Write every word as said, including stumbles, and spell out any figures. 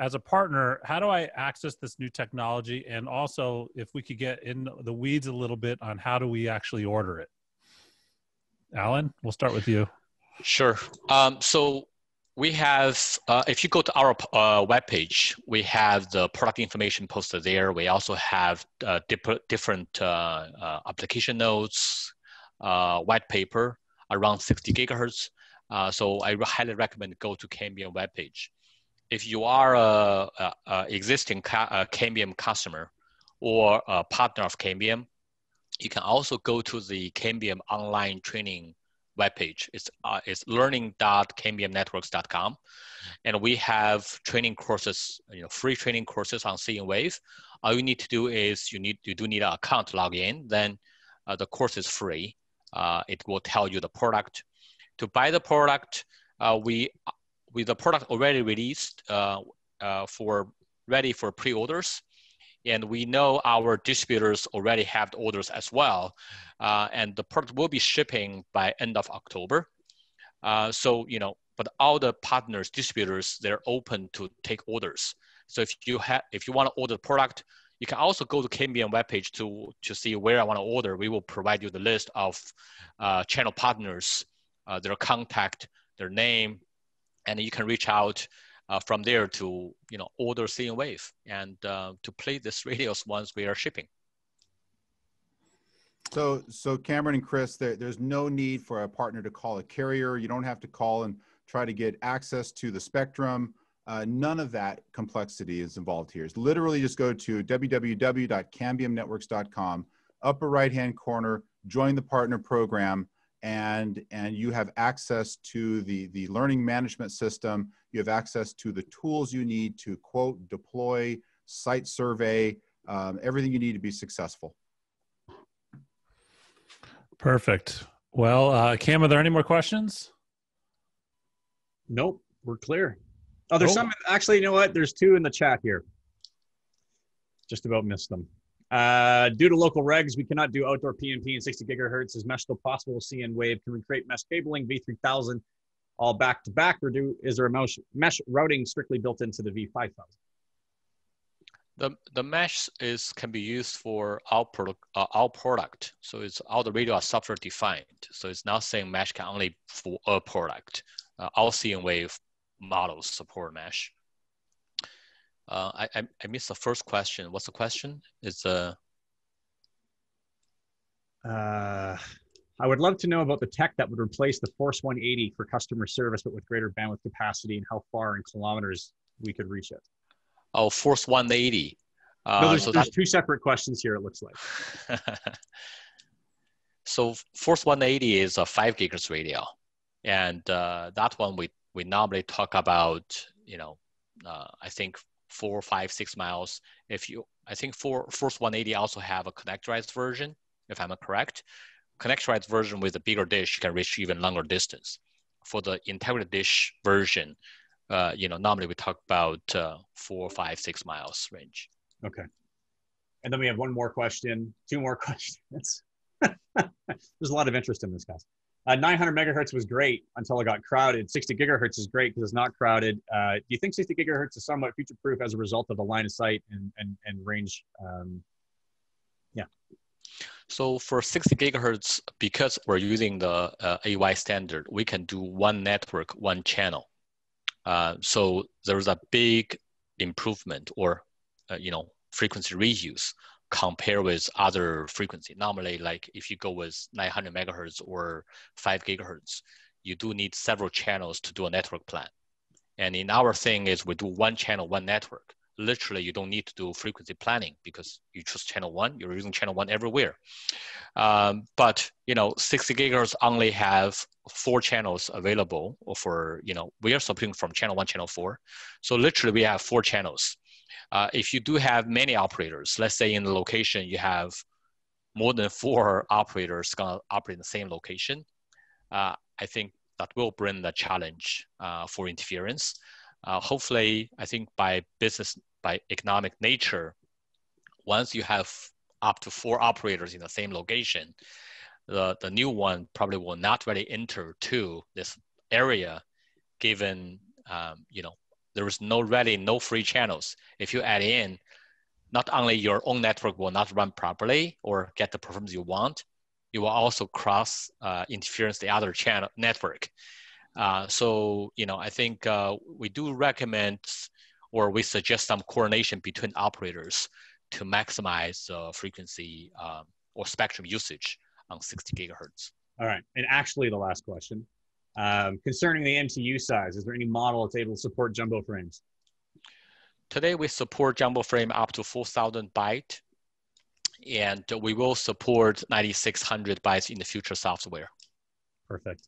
as a partner, how do I access this new technology? And also, if we could get in the weeds a little bit on how do we actually order it? Alan, we'll start with you. Sure. Um, so we have, uh, if you go to our uh, webpage, we have the product information posted there. We also have uh, dip- different uh, uh, application notes, uh, white paper around sixty gigahertz. Uh, so I highly recommend go to Cambium webpage. If you are a, a, a existing ca- a Cambium customer or a partner of Cambium, you can also go to the Cambium online training webpage. It's, uh, it's learning dot cambium networks dot com. And we have training courses, you know, free training courses on cnWave. All you need to do is you need you do need an account to log in. Then uh, the course is free. Uh, it will tell you the product. To buy the product, uh, we with the product already released uh, uh, for ready for pre-orders. And we know our distributors already have the orders as well. Uh, and the product will be shipping by end of October. Uh, so, you know, but all the partners, distributors, they're open to take orders. So if you have, if you want to order the product, you can also go to Cambium webpage to, to see where I want to order. We will provide you the list of uh, channel partners, uh, their contact, their name, and you can reach out Uh, from there to, you know, order cnWave and uh, to play this radios once we are shipping. So, so Cameron and Chris, there, there's no need for a partner to call a carrier. You don't have to call and try to get access to the spectrum. Uh, none of that complexity is involved here. It's literally just go to w w w dot cambium networks dot com, upper right-hand corner, join the partner program, and and you have access to the the learning management system. You have access to the tools you need to quote, deploy, site survey, um, everything you need to be successful. Perfect. Well, uh, Cam, are there any more questions? Nope, we're clear. Oh, there's oh. some actually. You know what? There's two in the chat here. Just about missed them. Uh, due to local regs, we cannot do outdoor P M P and sixty gigahertz. Is mesh still possible with cnWave? Can we create mesh cabling, V three thousand, all back to back? Or do, is there a mesh, mesh routing strictly built into the V five thousand? The, the mesh is, can be used for our product, uh, our product. So it's all the radio are software defined. So it's not saying mesh can only for a product. Uh, all cnWave models support mesh. Uh, I, I I missed the first question. What's the question? It's uh... uh I would love to know about the tech that would replace the Force one eighty for customer service, but with greater bandwidth capacity, and how far in kilometers we could reach it. Oh, Force one eighty. Uh, no, there's, so there's two separate questions here. It looks like. So Force one eighty is a five gigahertz radio, and uh, that one we we normally talk about. You know, uh, I think. four, five, six miles. If you, I think for Force one eighty also have a connectorized version, if I'm correct. Connectorized version with a bigger dish can reach even longer distance. For the integrated dish version, uh, you know, normally we talk about uh, four, five, six miles range. Okay. And then we have one more question, two more questions. There's a lot of interest in this, guys. Uh, nine hundred megahertz was great until it got crowded. sixty gigahertz is great because it's not crowded. Uh, do you think sixty gigahertz is somewhat future-proof as a result of the line of sight and, and, and range? Um, yeah. So for sixty gigahertz, because we're using the uh, A Y standard, we can do one network, one channel. Uh, so there's a big improvement or, uh, you know, frequency reuse compare with other frequency. Normally, like if you go with nine hundred megahertz or five gigahertz, you do need several channels to do a network plan. And in our thing is we do one channel, one network. Literally, you don't need to do frequency planning because you choose channel one, you're using channel one everywhere. Um, but, you know, sixty gigahertz only have four channels available for, you know, we are supporting from channel one, channel four. So literally we have four channels. Uh, if you do have many operators, let's say in the location you have more than four operators gonna operate in the same location, uh, I think that will bring the challenge uh, for interference. Uh, hopefully, I think by business, by economic nature, once you have up to four operators in the same location, the, the new one probably will not really enter to this area given, um, you know, There was no really no free channels. If you add in, not only your own network will not run properly or get the performance you want, you will also cross uh, interference the other channel network. Uh, so, you know, I think uh, we do recommend or we suggest some coordination between operators to maximize uh, frequency um, or spectrum usage on sixty gigahertz. All right, and actually the last question. Um, concerning the M T U size, is there any model that's able to support jumbo frames? Today we support jumbo frame up to four thousand bytes, and we will support ninety-six hundred bytes in the future software. Perfect.